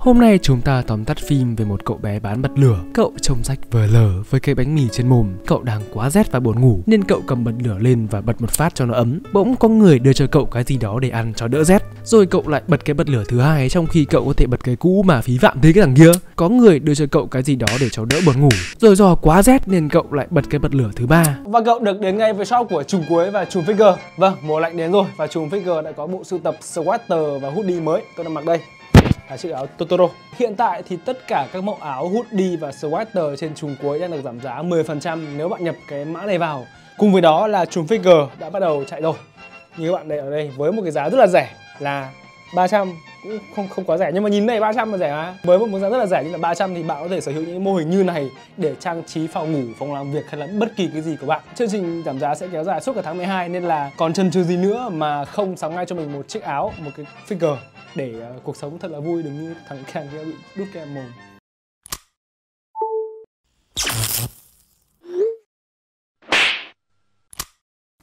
Hôm nay chúng ta tóm tắt phim về một cậu bé bán bật lửa. Cậu trông rách vờ lờ với cái bánh mì trên mồm. Cậu đang quá rét và buồn ngủ nên cậu cầm bật lửa lên và bật một phát cho nó ấm. Bỗng có người đưa cho cậu cái gì đó để ăn cho đỡ rét. Rồi cậu lại bật cái bật lửa thứ hai trong khi cậu có thể bật cái cũ mà phí phạm thế cái thằng kia. Có người đưa cho cậu cái gì đó để cho đỡ buồn ngủ. Rồi do quá rét nên cậu lại bật cái bật lửa thứ ba. Và cậu được đến ngay với shop của trùm cuối và trùm figure. Vâng, mùa lạnh đến rồi và trùm figure đã có bộ sưu tập sweater và hoodie mới. Tôi đang mặc đây. Là chiếc áo Totoro. Hiện tại thì tất cả các mẫu áo hoodie và sweater trên trùm cuối đang được giảm giá 10% nếu bạn nhập cái mã này vào. Cùng với đó là trùm figure đã bắt đầu chạy rồi. Như các bạn đây ở đây với một cái giá rất là rẻ là 300, cũng không quá rẻ nhưng mà nhìn này 300 là rẻ mà. Với một giá rất là rẻ như là 300 thì bạn có thể sở hữu những mô hình như này để trang trí phòng ngủ, phòng làm việc hay là bất kỳ cái gì của bạn. Chương trình giảm giá sẽ kéo dài suốt cả tháng 12 nên là còn chần chừ gì nữa mà không sắm ngay cho mình một chiếc áo, một cái figure để cuộc sống thật là vui, đừng như thằng Ken kia bị đút kem mồm.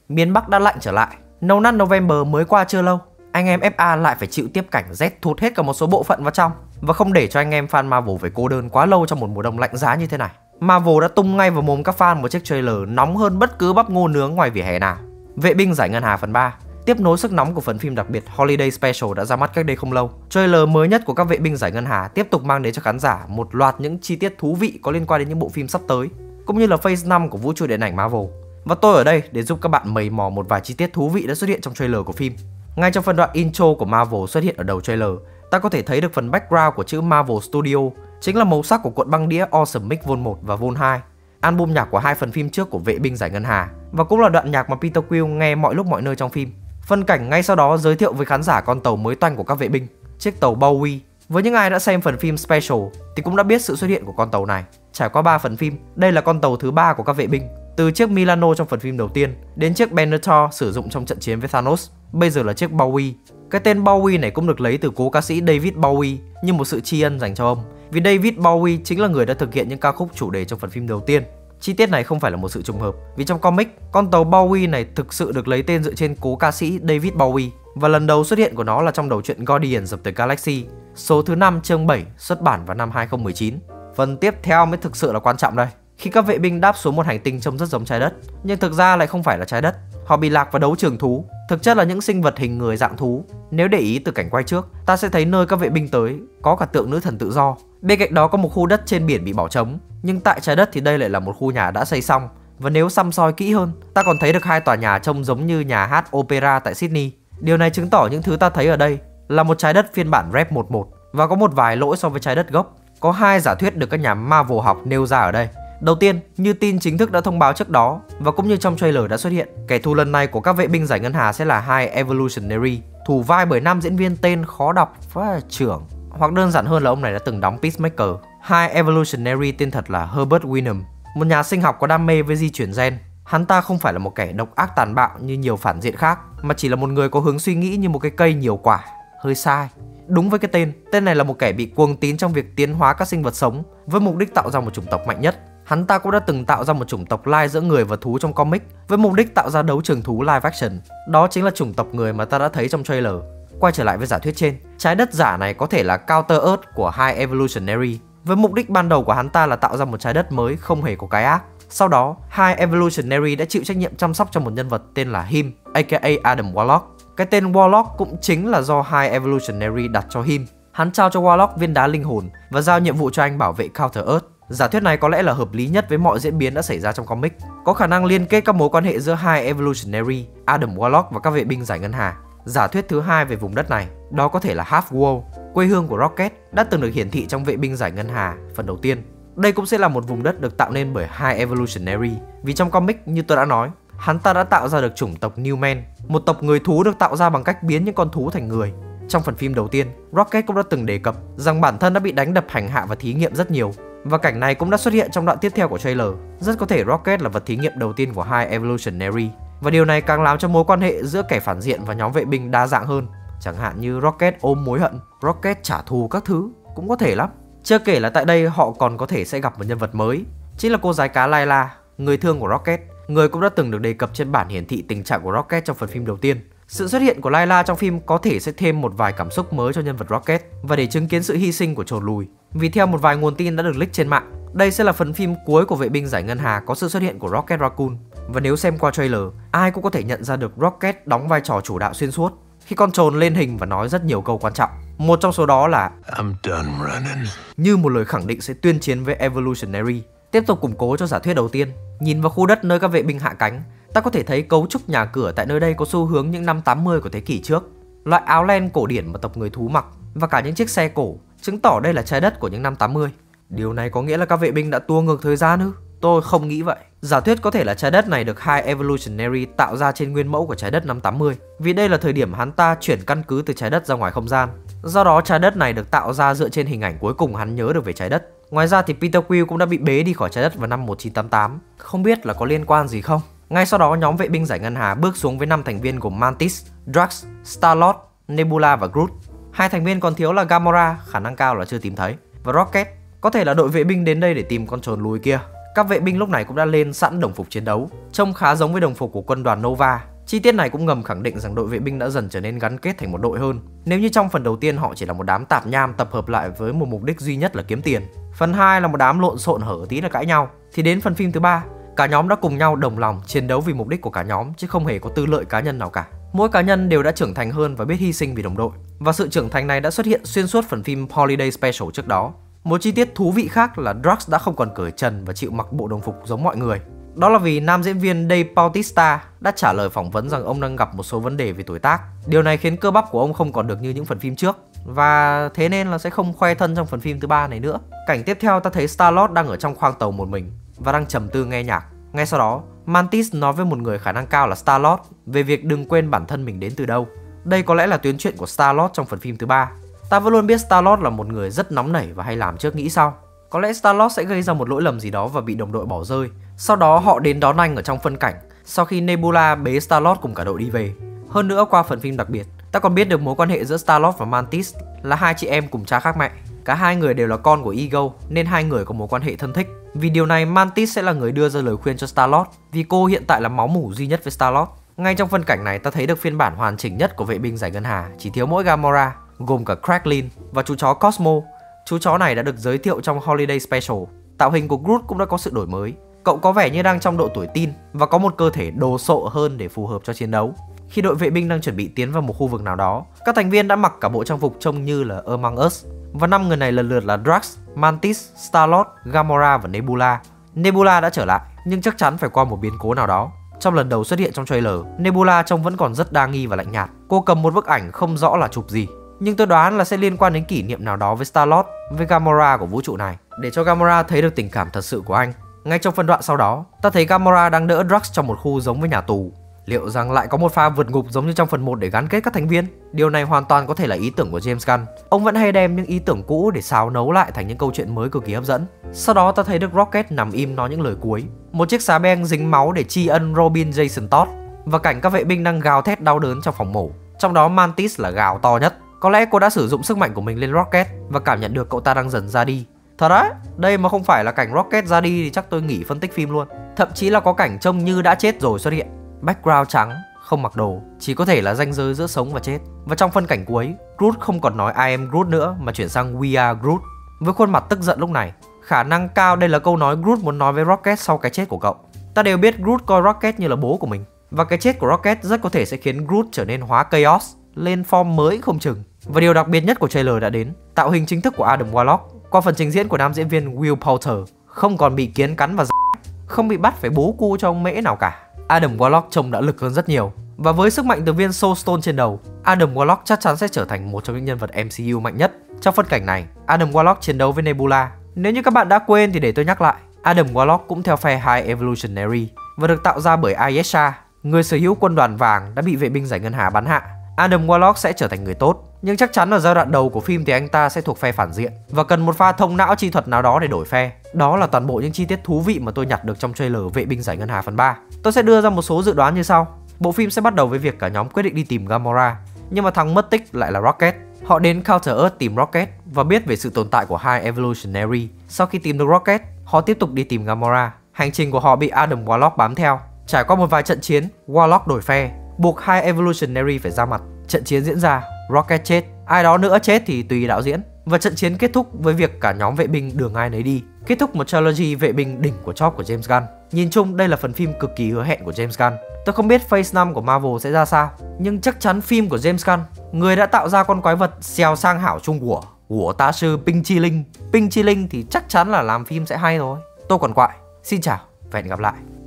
Miền Bắc đã lạnh trở lại. Nâu nát November mới qua chưa lâu, anh em FA lại phải chịu tiếp cảnh rét thụt hết cả một số bộ phận vào trong. Và không để cho anh em fan Marvel phải cô đơn quá lâu trong một mùa đông lạnh giá như thế này, Marvel đã tung ngay vào mồm các fan một chiếc trailer nóng hơn bất cứ bắp ngô nướng ngoài vỉa hè nào. Vệ binh giải ngân hà phần 3 tiếp nối sức nóng của phần phim đặc biệt Holiday Special đã ra mắt cách đây không lâu. Trailer mới nhất của các vệ binh giải ngân hà tiếp tục mang đến cho khán giả một loạt những chi tiết thú vị có liên quan đến những bộ phim sắp tới, cũng như là phase 5 của vũ trụ điện ảnh Marvel. Và tôi ở đây để giúp các bạn mày mò một vài chi tiết thú vị đã xuất hiện trong trailer của phim. Ngay trong phân đoạn intro của Marvel xuất hiện ở đầu trailer, ta có thể thấy được phần background của chữ Marvel Studio, chính là màu sắc của cuộn băng đĩa Awesome Mix Vol 1 và Vol 2, album nhạc của hai phần phim trước của Vệ binh giải ngân hà, và cũng là đoạn nhạc mà Peter Quill nghe mọi lúc mọi nơi trong phim. Phân cảnh ngay sau đó giới thiệu với khán giả con tàu mới toanh của các vệ binh, chiếc tàu Bowie. Với những ai đã xem phần phim Special thì cũng đã biết sự xuất hiện của con tàu này. Trải qua 3 phần phim, đây là con tàu thứ 3 của các vệ binh, từ chiếc Milano trong phần phim đầu tiên đến chiếc Benatar sử dụng trong trận chiến với Thanos, bây giờ là chiếc Bowie. Cái tên Bowie này cũng được lấy từ cố ca sĩ David Bowie như một sự tri ân dành cho ông, vì David Bowie chính là người đã thực hiện những ca khúc chủ đề trong phần phim đầu tiên. Chi tiết này không phải là một sự trùng hợp, vì trong comic, con tàu Bowie này thực sự được lấy tên dựa trên cố ca sĩ David Bowie, và lần đầu xuất hiện của nó là trong đầu truyện Guardians of the Galaxy, số thứ 5 chương 7 xuất bản vào năm 2019. Phần tiếp theo mới thực sự là quan trọng đây. Khi các vệ binh đáp xuống một hành tinh trông rất giống trái đất, nhưng thực ra lại không phải là trái đất. Họ bị lạc vào đấu trường thú, thực chất là những sinh vật hình người dạng thú. Nếu để ý từ cảnh quay trước, ta sẽ thấy nơi các vệ binh tới có cả tượng nữ thần tự do. Bên cạnh đó có một khu đất trên biển bị bỏ trống, nhưng tại trái đất thì đây lại là một khu nhà đã xây xong. Và nếu xăm soi kỹ hơn, ta còn thấy được hai tòa nhà trông giống như nhà hát opera tại Sydney. Điều này chứng tỏ những thứ ta thấy ở đây là một trái đất phiên bản Rep 11 và có một vài lỗi so với trái đất gốc. Có hai giả thuyết được các nhà Marvel học nêu ra ở đây. Đầu tiên, như tin chính thức đã thông báo trước đó và cũng như trong trailer đã xuất hiện, kẻ thù lần này của các vệ binh giải ngân hà sẽ là High Evolutionary, thủ vai bởi nam diễn viên tên khó đọc trưởng, hoặc đơn giản hơn là ông này đã từng đóng Peacemaker. High Evolutionary tên thật là Herbert Wyndham, một nhà sinh học có đam mê với di chuyển gen. Hắn ta không phải là một kẻ độc ác tàn bạo như nhiều phản diện khác, mà chỉ là một người có hướng suy nghĩ như một cái cây nhiều quả. Hơi sai. Đúng với cái tên này là một kẻ bị cuồng tín trong việc tiến hóa các sinh vật sống với mục đích tạo ra một chủng tộc mạnh nhất. Hắn ta cũng đã từng tạo ra một chủng tộc lai giữa người và thú trong comic với mục đích tạo ra đấu trường thú live action. Đó chính là chủng tộc người mà ta đã thấy trong trailer. Quay trở lại với giả thuyết trên, trái đất giả này có thể là Counter-Earth của High Evolutionary, với mục đích ban đầu của hắn ta là tạo ra một trái đất mới không hề có cái ác. Sau đó, High Evolutionary đã chịu trách nhiệm chăm sóc cho một nhân vật tên là Him, aka Adam Warlock. Cái tên Warlock cũng chính là do High Evolutionary đặt cho Him. Hắn trao cho Warlock viên đá linh hồn và giao nhiệm vụ cho anh bảo vệ Counter-Earth. Giả thuyết này có lẽ là hợp lý nhất với mọi diễn biến đã xảy ra trong comic, có khả năng liên kết các mối quan hệ giữa High Evolutionary, Adam Warlock và các vệ binh giải ngân hà. Giả thuyết thứ hai về vùng đất này, đó có thể là Halfworld, quê hương của Rocket, đã từng được hiển thị trong vệ binh giải ngân hà phần đầu tiên. Đây cũng sẽ là một vùng đất được tạo nên bởi High Evolutionary, vì trong comic như tôi đã nói, hắn ta đã tạo ra được chủng tộc New Man, một tộc người thú được tạo ra bằng cách biến những con thú thành người. Trong phần phim đầu tiên, Rocket cũng đã từng đề cập rằng bản thân đã bị đánh đập, hành hạ và thí nghiệm rất nhiều. Và cảnh này cũng đã xuất hiện trong đoạn tiếp theo của trailer. Rất có thể Rocket là vật thí nghiệm đầu tiên của High Evolutionary, và điều này càng làm cho mối quan hệ giữa kẻ phản diện và nhóm vệ binh đa dạng hơn. Chẳng hạn như Rocket ôm mối hận, Rocket trả thù các thứ, cũng có thể lắm. Chưa kể là tại đây họ còn có thể sẽ gặp một nhân vật mới, chính là cô gái cá Laila, người thương của Rocket. Người cũng đã từng được đề cập trên bản hiển thị tình trạng của Rocket trong phần phim đầu tiên. Sự xuất hiện của Laila trong phim có thể sẽ thêm một vài cảm xúc mới cho nhân vật Rocket và để chứng kiến sự hy sinh của chồn lùi. Vì theo một vài nguồn tin đã được leak trên mạng, đây sẽ là phần phim cuối của Vệ binh Giải Ngân Hà có sự xuất hiện của Rocket Raccoon. Và nếu xem qua trailer, ai cũng có thể nhận ra được Rocket đóng vai trò chủ đạo xuyên suốt khi con chồn lên hình và nói rất nhiều câu quan trọng. Một trong số đó là "I'm done running", như một lời khẳng định sẽ tuyên chiến với Evolutionary. Tiếp tục củng cố cho giả thuyết đầu tiên, nhìn vào khu đất nơi các vệ binh hạ cánh, ta có thể thấy cấu trúc nhà cửa tại nơi đây có xu hướng những năm 80 của thế kỷ trước. Loại áo len cổ điển mà tộc người thú mặc và cả những chiếc xe cổ chứng tỏ đây là trái đất của những năm 80. Điều này có nghĩa là các vệ binh đã tua ngược thời gian ư? Tôi không nghĩ vậy. Giả thuyết có thể là trái đất này được High Evolutionary tạo ra trên nguyên mẫu của trái đất năm 80, vì đây là thời điểm hắn ta chuyển căn cứ từ trái đất ra ngoài không gian. Do đó trái đất này được tạo ra dựa trên hình ảnh cuối cùng hắn nhớ được về trái đất. Ngoài ra thì Peter Quill cũng đã bị bế đi khỏi trái đất vào năm 1988, không biết là có liên quan gì không. Ngay sau đó nhóm vệ binh Giải Ngân Hà bước xuống với 5 thành viên gồm Mantis, Drax, Star-Lord, Nebula và Groot. 2 thành viên còn thiếu là Gamora, khả năng cao là chưa tìm thấy, và Rocket, có thể là đội vệ binh đến đây để tìm con chồn lùi kia. Các vệ binh lúc này cũng đã lên sẵn đồng phục chiến đấu, trông khá giống với đồng phục của quân đoàn Nova. Chi tiết này cũng ngầm khẳng định rằng đội vệ binh đã dần trở nên gắn kết thành một đội hơn. Nếu như trong phần đầu tiên họ chỉ là một đám tạp nham tập hợp lại với một mục đích duy nhất là kiếm tiền, phần 2 là một đám lộn xộn hở tí là cãi nhau, thì đến phần phim thứ 3, cả nhóm đã cùng nhau đồng lòng chiến đấu vì mục đích của cả nhóm chứ không hề có tư lợi cá nhân nào cả. Mỗi cá nhân đều đã trưởng thành hơn và biết hy sinh vì đồng đội. Và sự trưởng thành này đã xuất hiện xuyên suốt phần phim Holiday Special trước đó. Một chi tiết thú vị khác là Drax đã không còn cởi trần và chịu mặc bộ đồng phục giống mọi người. Đó là vì nam diễn viên Dave Bautista đã trả lời phỏng vấn rằng ông đang gặp một số vấn đề về tuổi tác. Điều này khiến cơ bắp của ông không còn được như những phần phim trước, và thế nên là sẽ không khoe thân trong phần phim thứ 3 này nữa. Cảnh tiếp theo ta thấy Star-Lord đang ở trong khoang tàu một mình và đang trầm tư nghe nhạc. Ngay sau đó, Mantis nói với một người khả năng cao là Star-Lord về việc đừng quên bản thân mình đến từ đâu. Đây có lẽ là tuyến truyện của Star-Lord trong phần phim thứ 3. Ta vẫn luôn biết Star-Lord là một người rất nóng nảy và hay làm trước nghĩ sau. Có lẽ Star-Lord sẽ gây ra một lỗi lầm gì đó và bị đồng đội bỏ rơi. Sau đó họ đến đón anh ở trong phân cảnh sau khi Nebula bế Star-Lord cùng cả đội đi về. Hơn nữa qua phần phim đặc biệt, ta còn biết được mối quan hệ giữa Star-Lord và Mantis là hai chị em cùng cha khác mẹ. Cả hai người đều là con của Ego nên hai người có mối quan hệ thân thích. Vì điều này Mantis sẽ là người đưa ra lời khuyên cho Star-Lord, vì cô hiện tại là máu mủ duy nhất với Star-Lord. Ngay trong phân cảnh này ta thấy được phiên bản hoàn chỉnh nhất của vệ binh Giải Ngân Hà, chỉ thiếu mỗi Gamora, gồm cả Cracklin và chú chó Cosmo. Chú chó này đã được giới thiệu trong Holiday Special. Tạo hình của Groot cũng đã có sự đổi mới. Cậu có vẻ như đang trong độ tuổi teen và có một cơ thể đồ sộ hơn để phù hợp cho chiến đấu. Khi đội vệ binh đang chuẩn bị tiến vào một khu vực nào đó, các thành viên đã mặc cả bộ trang phục trông như là Among Us. Và 5 người này lần lượt là Drax, Mantis, Star-Lord, Gamora và Nebula. Nebula đã trở lại, nhưng chắc chắn phải qua một biến cố nào đó. Trong lần đầu xuất hiện trong trailer, Nebula trông vẫn còn rất đa nghi và lạnh nhạt. Cô cầm một bức ảnh không rõ là chụp gì, nhưng tôi đoán là sẽ liên quan đến kỷ niệm nào đó với Star-Lord, với Gamora của vũ trụ này, để cho Gamora thấy được tình cảm thật sự của anh. Ngay trong phân đoạn sau đó, ta thấy Gamora đang đỡ Drax trong một khu giống với nhà tù. Liệu rằng lại có một pha vượt ngục giống như trong phần 1 để gắn kết các thành viên? Điều này hoàn toàn có thể là ý tưởng của James Gunn. Ông vẫn hay đem những ý tưởng cũ để xáo nấu lại thành những câu chuyện mới cực kỳ hấp dẫn. Sau đó ta thấy được Rocket nằm im nói những lời cuối. Một chiếc xá beng dính máu để tri ân Robin Jason Todd và cảnh các vệ binh đang gào thét đau đớn trong phòng mổ. Trong đó Mantis là gào to nhất. Có lẽ cô đã sử dụng sức mạnh của mình lên Rocket và cảm nhận được cậu ta đang dần ra đi. Thật đấy, đây mà không phải là cảnh Rocket ra đi thì chắc tôi nghỉ phân tích phim luôn. Thậm chí là có cảnh trông như đã chết rồi xuất hiện. Background trắng, không mặc đồ, chỉ có thể là ranh giới giữa sống và chết. Và trong phân cảnh cuối, Groot không còn nói I am Groot nữa mà chuyển sang We are Groot. Với khuôn mặt tức giận lúc này, khả năng cao đây là câu nói Groot muốn nói với Rocket sau cái chết của cậu. Ta đều biết Groot coi Rocket như là bố của mình. Và cái chết của Rocket rất có thể sẽ khiến Groot trở nên hóa Chaos, lên form mới không chừng. Và điều đặc biệt nhất của trailer đã đến, tạo hình chính thức của Adam Warlock qua phần trình diễn của nam diễn viên Will Poulter, không còn bị kiến cắn và không bị bắt phải bố cu cho ông mễ nào cả. Adam Warlock trông đã lực hơn rất nhiều, và với sức mạnh từ viên Soul Stone trên đầu, Adam Warlock chắc chắn sẽ trở thành một trong những nhân vật MCU mạnh nhất. Trong phân cảnh này, Adam Warlock chiến đấu với Nebula. Nếu như các bạn đã quên thì để tôi nhắc lại, Adam Warlock cũng theo phe High Evolutionary và được tạo ra bởi Ayesha, người sở hữu quân đoàn vàng đã bị vệ binh Giải Ngân Hà bắn hạ. Adam Warlock sẽ trở thành người tốt, nhưng chắc chắn ở giai đoạn đầu của phim thì anh ta sẽ thuộc phe phản diện và cần một pha thông não chi thuật nào đó để đổi phe. Đó là toàn bộ những chi tiết thú vị mà tôi nhặt được trong trailer Vệ binh Giải Ngân Hà phần 3. Tôi sẽ đưa ra một số dự đoán như sau. Bộ phim sẽ bắt đầu với việc cả nhóm quyết định đi tìm Gamora, nhưng mà thằng mất tích lại là Rocket. Họ đến Counter-Earth tìm Rocket và biết về sự tồn tại của High Evolutionary. Sau khi tìm được Rocket, họ tiếp tục đi tìm Gamora. Hành trình của họ bị Adam Warlock bám theo. Trải qua một vài trận chiến, Warlock đổi phe. buộc High Evolutionary phải ra mặt. Trận chiến diễn ra, Rocket chết, ai đó nữa chết thì tùy đạo diễn. Và trận chiến kết thúc với việc cả nhóm vệ binh đường ai nấy đi, kết thúc một trilogy vệ binh đỉnh của chóp của James Gunn. Nhìn chung đây là phần phim cực kỳ hứa hẹn của James Gunn. Tôi không biết Phase 5 của Marvel sẽ ra sao, nhưng chắc chắn phim của James Gunn, người đã tạo ra con quái vật xèo sang hảo Trung của tá sư Ping Chi Linh thì chắc chắn là làm phim sẽ hay thôi. Tôi còn quại, xin chào và hẹn gặp lại.